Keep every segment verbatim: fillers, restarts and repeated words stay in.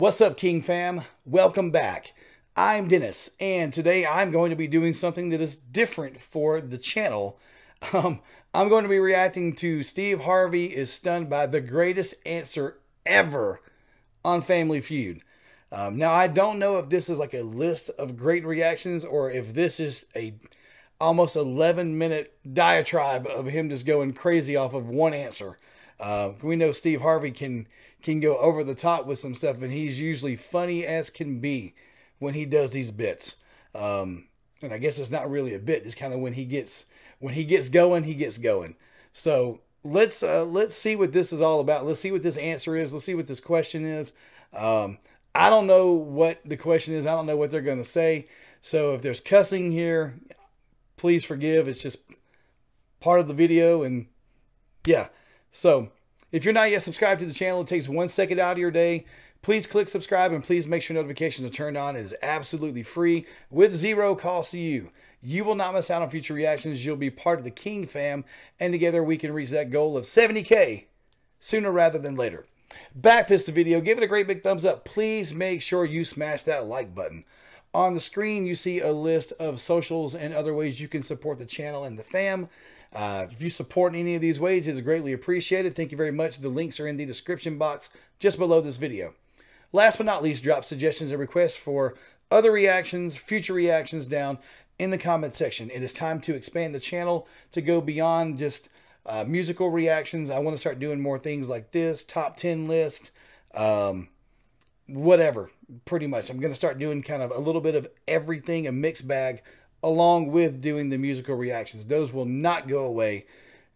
What's up, King Fam? Welcome back. I'm Dennis, and today I'm going to be doing something that is different for the channel. Um, I'm going to be reacting to Steve Harvey is stunned by the greatest answer ever on Family Feud. Um, now, I don't know if this is like a list of great reactions or if this is a almost eleven minute diatribe of him just going crazy off of one answer. Uh, we know Steve Harvey can can go over the top with some stuff, and he's usually funny as can be when he does these bits. Um, and I guess it's not really a bit; it's kind of when he gets when he gets going, he gets going. So let's uh, let's see what this is all about. Let's see what this answer is. Let's see what this question is. Um, I don't know what the question is. I don't know what they're going to say. So if there's cussing here, please forgive. It's just part of the video, and yeah. So, if you're not yet subscribed to the channel, it takes one second out of your day. Please click subscribe and please make sure notifications are turned on. It is absolutely free with zero cost to you. You will not miss out on future reactions. You'll be part of the King Fam, and together we can reach that goal of seventy K sooner rather than later. Back this to video. Give it a great big thumbs up. Please make sure you smash that like button. On the screen, you see a list of socials and other ways you can support the channel and the fam. Uh, if you support in any of these ways, it's greatly appreciated. Thank you very much. The links are in the description box just below this video. Last but not least, drop suggestions and requests for other reactions, future reactions down in the comment section. It is time to expand the channel to go beyond just uh, musical reactions. I want to start doing more things like this, top ten list, um, whatever, pretty much. I'm going to start doing kind of a little bit of everything, a mixed bag, along with doing the musical reactions. Those will not go away.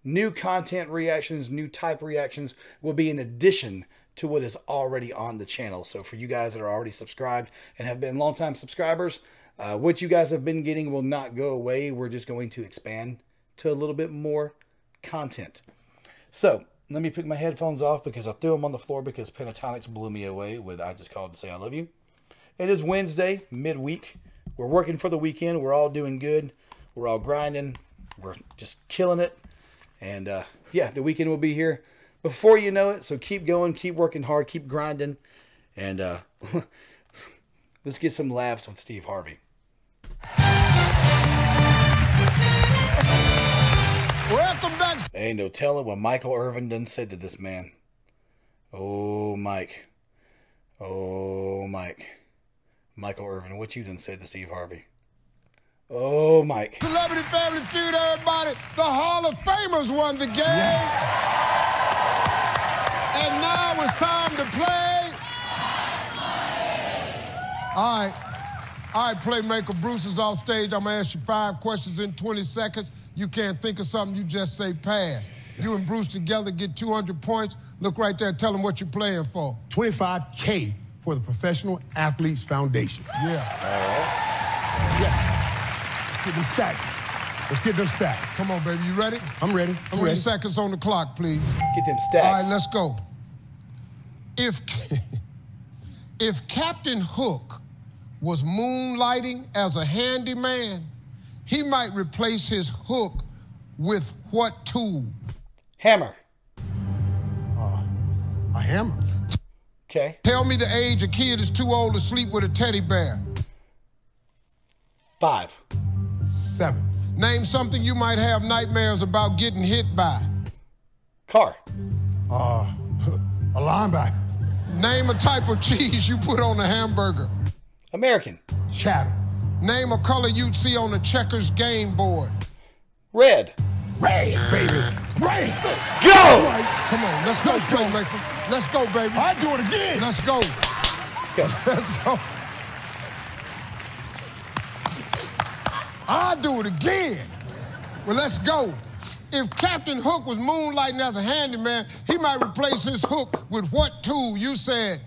New content reactions, new type reactions will be in addition to what is already on the channel. So for you guys that are already subscribed and have been longtime subscribers, uh, what you guys have been getting will not go away. We're just going to expand to a little bit more content. So let me pick my headphones off because I threw them on the floor because Pentatonix blew me away with I Just Called to Say I Love You. It is Wednesday, midweek. We're working for the weekend. We're all doing good. We're all grinding. We're just killing it. And uh, yeah, the weekend will be here before you know it. So keep going. Keep working hard. Keep grinding. And uh, let's get some laughs with Steve Harvey. Welcome back. Ain't no telling what Michael Irvin done said to this man. Oh, Mike. Oh, Mike. Michael Irvin, what you done said to Steve Harvey? Oh, Mike. Celebrity Family Feud, everybody. The Hall of Famers won the game. Yes. And now it's time to play. All right. All right, playmaker Bruce is off stage. I'm going to ask you five questions in twenty seconds. You can't think of something, you just say pass. You and Bruce together get two hundred points. Look right there. Tell them what you're playing for. twenty-five K. For the Professional Athletes Foundation. Yeah. All right. Yes. Let's get them stacks. Let's get them stacks. Come on, baby. You ready? I'm ready. I'm ready. twenty seconds on the clock, please. Get them stacks. All right, let's go. If, if Captain Hook was moonlighting as a handyman, he might replace his hook with what tool? Hammer. Uh, a hammer. Okay. Tell me the age a kid is too old to sleep with a teddy bear. Five. Seven. Name something you might have nightmares about getting hit by. Car. Uh, a linebacker. Name a type of cheese you put on a hamburger. American. Cheddar. Name a color you'd see on a checkers game board. Red. Red, baby. Red. Let's go. Right. Come on, let's go, let's go. Playmaker. Let's go, baby. I do it again. Let's go. Let's go. Let's go. I do it again. Well, let's go. If Captain Hook was moonlighting as a handyman, he might replace his hook with what tool? You said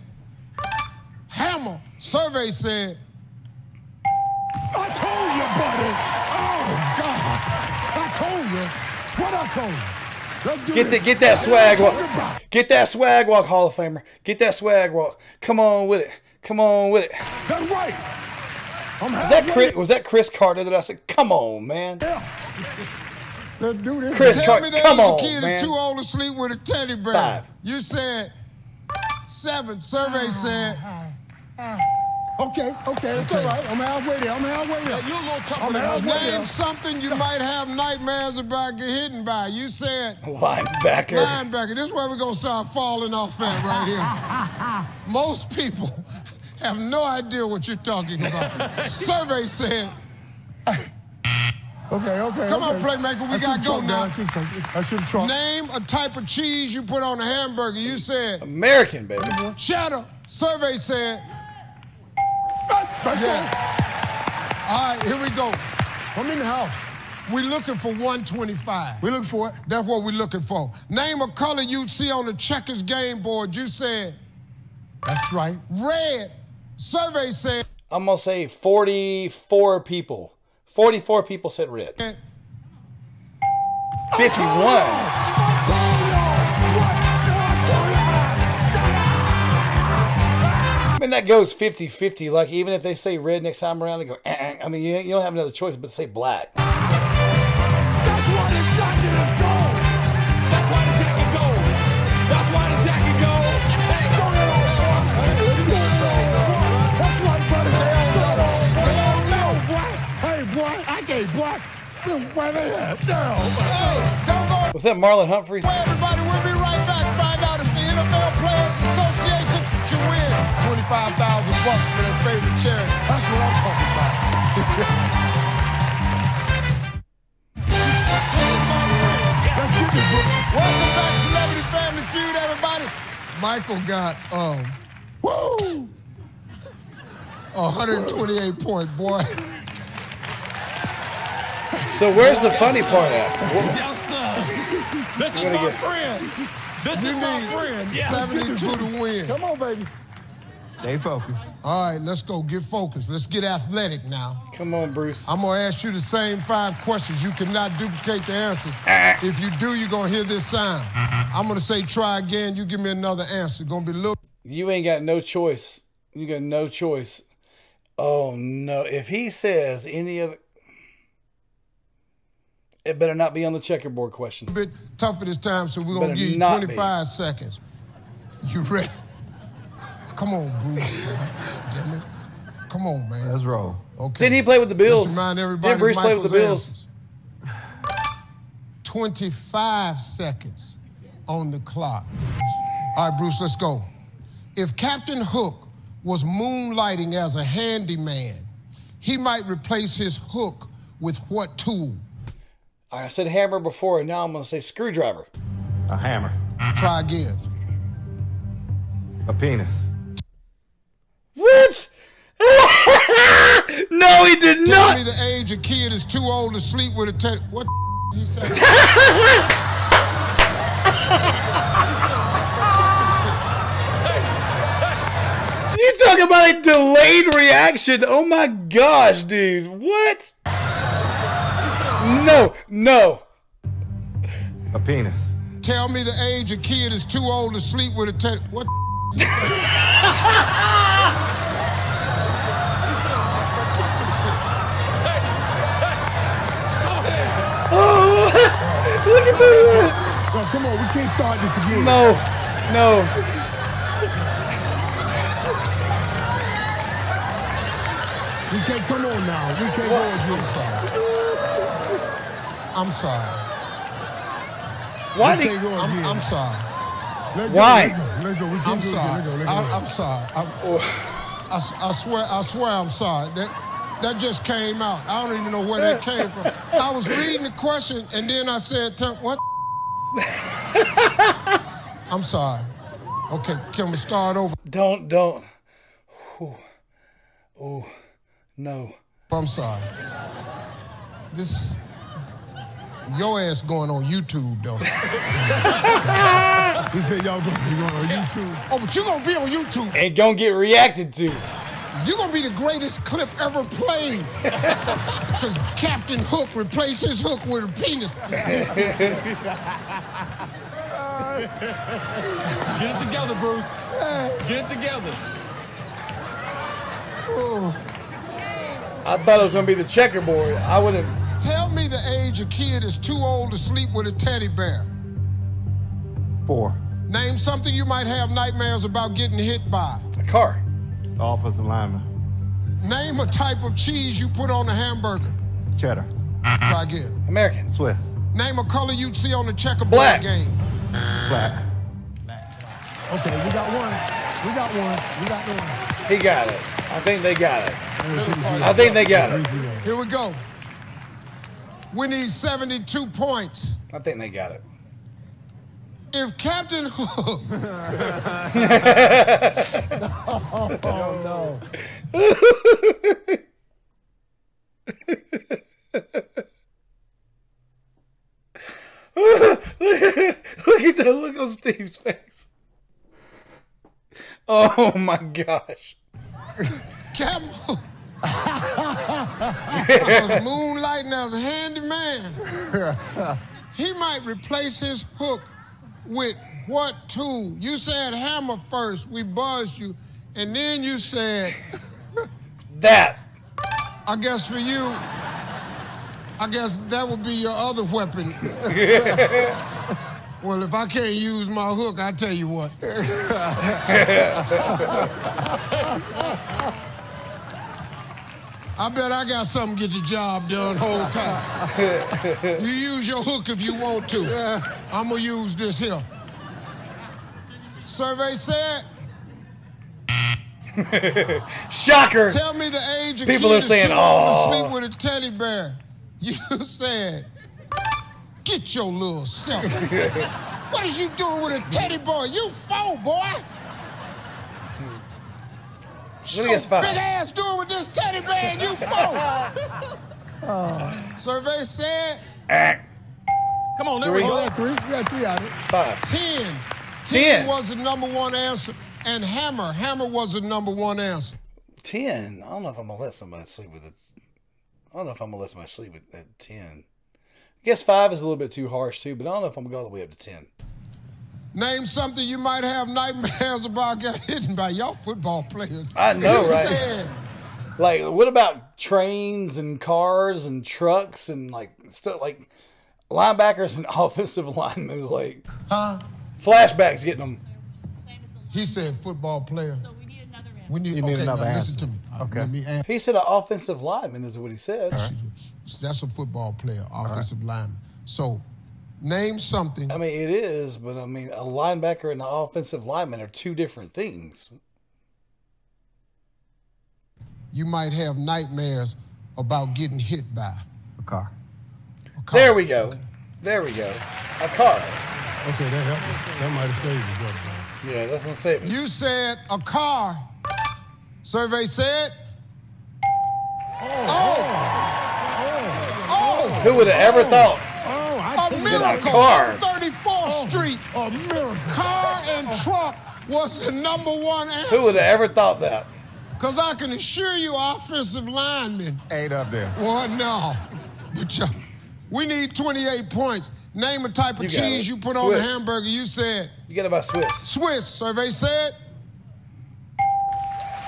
hammer. Survey said. I told you, buddy. Oh, God. I told you what I told you. Let's do get, the, get that swag walk. Get that swag walk, Hall of Famer. Get that swag walk. Come on with it. Come on with it. That's right. I'm was, that Chris, was that Chris Carter that I said, come on, man? Yeah. Let's do this. Chris Carter, come on, man. Tell me that the kid is too old to sleep with a teddy bear. Five. You said seven. Survey said. Okay, okay, it's okay. All right. I'm halfway there. I'm halfway there. Yeah, you're a little tougher than I was. Name something you might have nightmares about getting hit by. You said linebacker. Linebacker. This is where we're gonna start falling off at right here. Most people have no idea what you're talking about. Survey said. Okay, okay. Come okay. on, playmaker. We got to go now. I should have tried. Name a type of cheese you put on a hamburger. You said. American, baby. Cheddar. Survey said. Yeah. All right, here we go. I'm in the house. We're looking for one twenty-five. We're looking for it. That's what we're looking for. Name a color you see on the checkers game board. You said. That's right. Red. Survey said. I'm going to say forty-four people. forty-four people said red. fifty-one. I mean, that goes fifty fifty. Like, even if they say red next time around, they go, eh, eh. I mean, you, you don't have another choice but to say black. That's why the jacket is gold. That's why the jacket gold. That's why the jacket gold. That's why the jacket gold. I gave black. Was that Marlon Humphreys? Well, everybody, we'll be right back. Find out if the N F L Players Association can win twenty-five thousand bucks for their favorite charity. That's what I'm talking about. Welcome back to Celebrity Family Feud, everybody. Michael got um, woo, one hundred twenty-eight point, boy. So where's the yes, funny sir. part at? Yes, sir. This is my get... friend. This you is my friend. Yes. seventy-two to win. Come on, baby. Stay focused. All right, let's go. Get focused. Let's get athletic now. Come on, Bruce. I'm going to ask you the same five questions. You cannot duplicate the answers. Ah. If you do, you're going to hear this sound. I'm going to say try again. You give me another answer. It's going to be little. You ain't got no choice. You got no choice. Oh, no. If he says any other... It better not be on the checkerboard question. A bit tougher this time, so we're going to give you twenty-five be. seconds. You ready? Come on, Bruce. Damn it. Come on, man. Let's roll. Okay. Didn't he play with the Bills? Let's remind everybody. Didn't Bruce play with the Bills? Answers. twenty-five seconds on the clock. All right, Bruce, let's go. If Captain Hook was moonlighting as a handyman, he might replace his hook with what tool? I said hammer before, and now I'm going to say screwdriver. A hammer. Try again. A penis. What? No, he did Tell not. Tell me the age a kid is too old to sleep with a teddy. What the he said? You talking about a delayed reaction. Oh, my gosh, dude. What? No, no. A penis. Tell me the age a kid is too old to sleep with a teddy. What the Oh, look at that. Oh, come on, we can't start this again. No, no. We can't come on now. We can't go again. I'm sorry. Why did you go I'm, I'm sorry. Let go, Why? Let go. Let go. We I'm sorry. Let go, let go, let go. I, I'm sorry. I'm, oh. I, I swear. I swear. I'm sorry. That that just came out. I don't even know where that came from. I was reading the question and then I said, "What?" I'm sorry. Okay, can we start over? Don't. Don't. Whew. Oh no. I'm sorry. This. Your ass going on YouTube, though. He said y'all going to be going on YouTube. Oh, but you're going to be on YouTube. And going to get reacted to. You're going to be the greatest clip ever played. Because Captain Hook replaced his hook with a penis. Get it together, Bruce. Get it together. Ooh. I thought it was going to be the checkerboard. I would have... Tell me the age a kid is too old to sleep with a teddy bear. Four. Name something you might have nightmares about getting hit by. A car. The office alignment. Name a type of cheese you put on a hamburger. Cheddar. Try again. American. Swiss. Name a color you'd see on the checkerboard Black. game. Black. Black. Okay, we got one. We got one. We got one. He got it. I think they got it. I think they got it. Here we go. We need seventy-two points. I think they got it. If Captain Hook. No, no. Look at that look on Steve's face. Oh my gosh. Captain Hook. Was moonlighting as a handyman. He might replace his hook with what tool? You said hammer first, we buzzed you, and then you said... that. I guess for you, I guess that would be your other weapon. Well, if I can't use my hook, I tell you what. I bet I got something to get your job done whole time. You use your hook if you want to. I'm going to use this here. Survey said. Shocker. Tell me the age of people are saying, oh. Sleep with a teddy bear. You said, get your little self. What is you doing with a teddy bear? You fool, boy. What are you big ass doing with this teddy bear, you folks? Oh. Survey said. Act. Come on, there we go. We got three. We got three out of it. Five. Ten. Ten. Ten was the number one answer. And hammer. Hammer was the number one answer. Ten. I don't know if I'm gonna let somebody sleep with it. I don't know if I'm gonna let somebody sleep with at ten. I guess five is a little bit too harsh too, but I don't know if I'm gonna go all the way up to ten. Name something you might have nightmares about getting hidden by y'all football players. I know, you right? Said, like, what about trains and cars and trucks and, like, stuff like linebackers and offensive linemen? Is like, huh? Flashbacks getting them. He said football player. So we need another answer. We need, you need okay, another answer. Listen to me. Okay. Let me ask. He said an offensive lineman is what he said. Right. That's a football player, offensive right. lineman. So... name something. I mean, it is, but I mean, a linebacker and an offensive lineman are two different things. You might have nightmares about getting hit by a car. A car. There we go. Okay. There we go. A car. Okay, that helped. That might have saved you. Yeah, that's gonna save me. You said a car. Survey said. Oh. Oh. Oh. Oh. Who would have ever oh. thought? A miracle on thirty-fourth Street. Oh, a miracle. Car and truck was the number one answer. Who would have ever thought that? Because I can assure you offensive linemen. Ain't up there. Well, no. But y'all, we need twenty-eight points. Name a type of you cheese you put Swiss. on a hamburger. You said. You get about Swiss. Swiss. Survey said.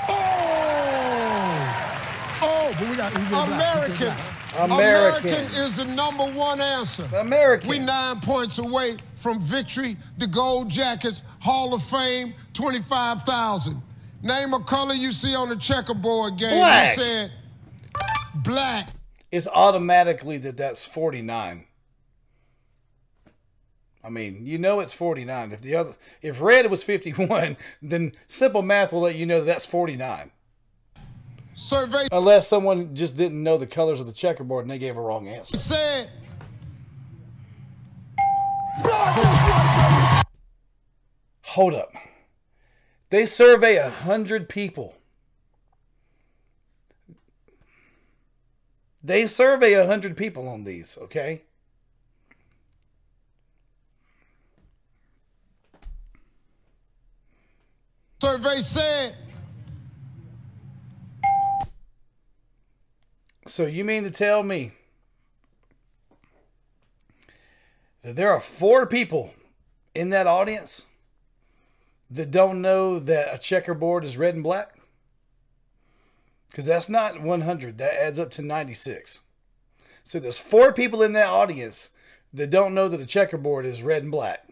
Oh. Oh, but we got American. American. American is the number one answer. American. We nine points away from victory, the Gold Jackets, Hall of Fame, twenty-five thousand. Name a color you see on the checkerboard game. Black. You said black. It's automatically that that's forty-nine. I mean, you know it's forty-nine. If the other, if red was fifty-one, then simple math will let you know that that's forty-nine. Survey. Unless someone just didn't know the colors of the checkerboard and they gave a wrong answer. Said. Hold up. They survey a hundred people. They survey a hundred people on these, okay? Survey said. So you mean to tell me that there are four people in that audience that don't know that a checkerboard is red and black? Because that's not one hundred. That adds up to ninety-six. So there's four people in that audience that don't know that a checkerboard is red and black.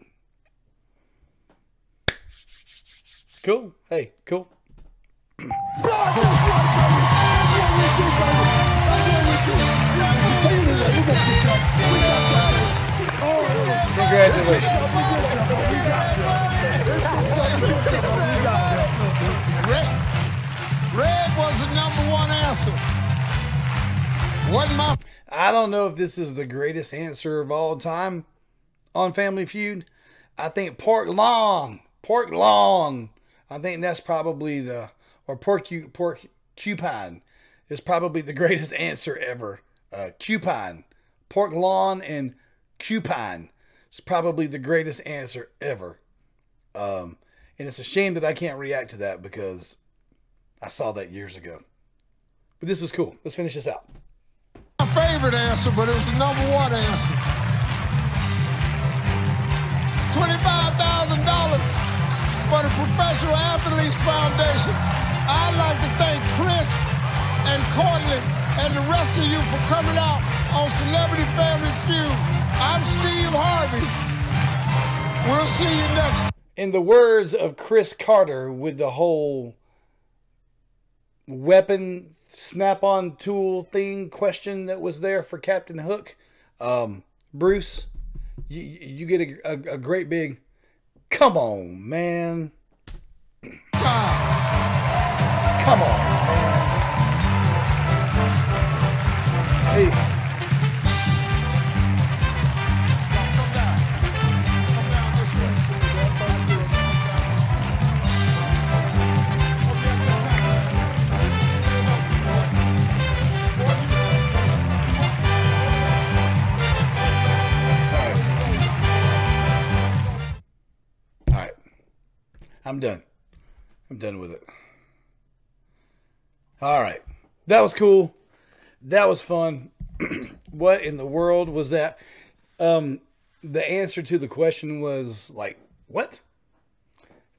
Cool. Hey, cool. Congratulations. Red was the number one answer. What my I don't know if this is the greatest answer of all time on Family Feud. I think Pork Long. Pork Long. I think that's probably the, or Porcu, Porcupine is probably the greatest answer ever. Uh, Cupine. Pork Long and Cupine is probably the greatest answer ever. Um, and it's a shame that I can't react to that because I saw that years ago. But this is cool. Let's finish this out. My favorite answer, but it was the number one answer. twenty-five thousand dollars. For the Professional Athletes Foundation. I'd like to thank Chris and Courtney and the rest of you for coming out on Celebrity Family Feud. I'm Steve Harvey. We'll see you next. In the words of Chris Carter, with the whole weapon snap-on tool thing question that was there for Captain Hook, um, Bruce, you, you get a, a, a great big... Come on, man. Ah. Come on, man. Hey. Come down. Come down this way. All right. All right. I'm done. I'm done with it. All right. That was cool. That was fun. What in the world was that? Um, the answer to the question was like, what?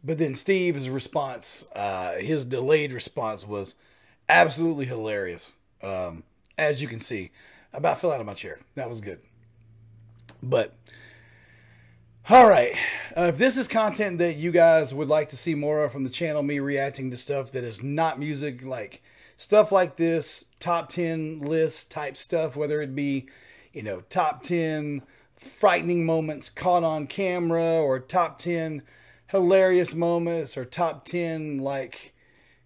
But then Steve's response, uh, his delayed response was absolutely hilarious. Um, as you can see, I about fell out of my chair. That was good. But... all right, uh, if this is content that you guys would like to see more of from the channel, me reacting to stuff that is not music, like stuff like this, top ten list type stuff, whether it be, you know, top ten frightening moments caught on camera, or top ten hilarious moments, or top ten like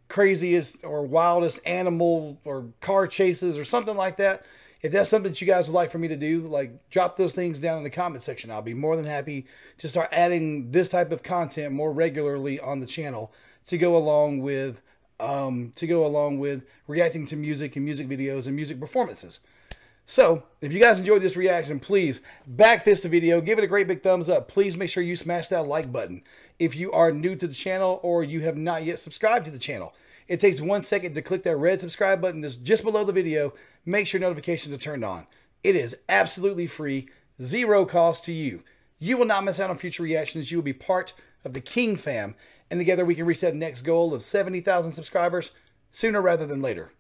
craziest or wildest animal or car chases or something like that. If that's something that you guys would like for me to do, like drop those things down in the comment section. I'll be more than happy to start adding this type of content more regularly on the channel to go along with, um, to go along with reacting to music and music videos and music performances. So if you guys enjoyed this reaction, please back fist the video, give it a great big thumbs up. Please make sure you smash that like button. If you are new to the channel or you have not yet subscribed to the channel, it takes one second to click that red subscribe button that's just below the video. Make sure notifications are turned on. It is absolutely free, zero cost to you. You will not miss out on future reactions. You will be part of the King fam, and together we can reach that next goal of seventy thousand subscribers sooner rather than later.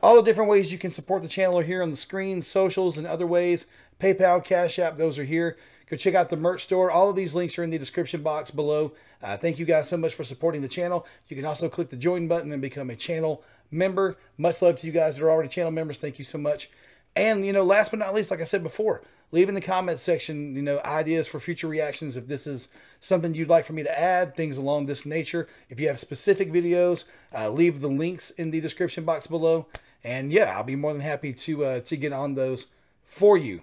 All the different ways you can support the channel are here on the screen, socials and other ways, PayPal, Cash App, those are here. Go check out the merch store. All of these links are in the description box below. Uh, thank you guys so much for supporting the channel. You can also click the join button and become a channel member. Much love to you guys that are already channel members. Thank you so much. And, you know, last but not least, like I said before, leave in the comments section, you know, ideas for future reactions. If this is something you'd like for me to add, things along this nature. If you have specific videos, uh, leave the links in the description box below. And yeah, I'll be more than happy to, uh, to get on those for you.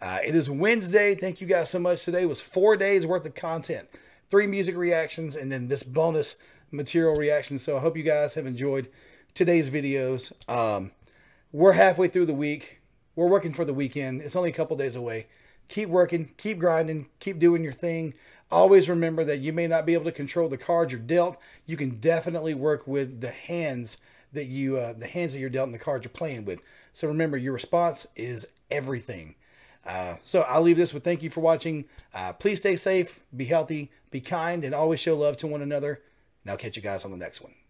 Uh, it is Wednesday. Thank you guys so much. Today was four days worth of content, three music reactions, and then this bonus material reaction. So I hope you guys have enjoyed today's videos. Um, we're halfway through the week. We're working for the weekend. It's only a couple days away. Keep working, keep grinding, keep doing your thing. Always remember that you may not be able to control the cards you're dealt. You can definitely work with the hands that you, uh, the hands that you're dealt and the cards you're playing with. So remember, your response is everything. Uh, so I'll leave this with thank you for watching. Uh, please stay safe, be healthy, be kind, and always show love to one another. And I'll catch you guys on the next one.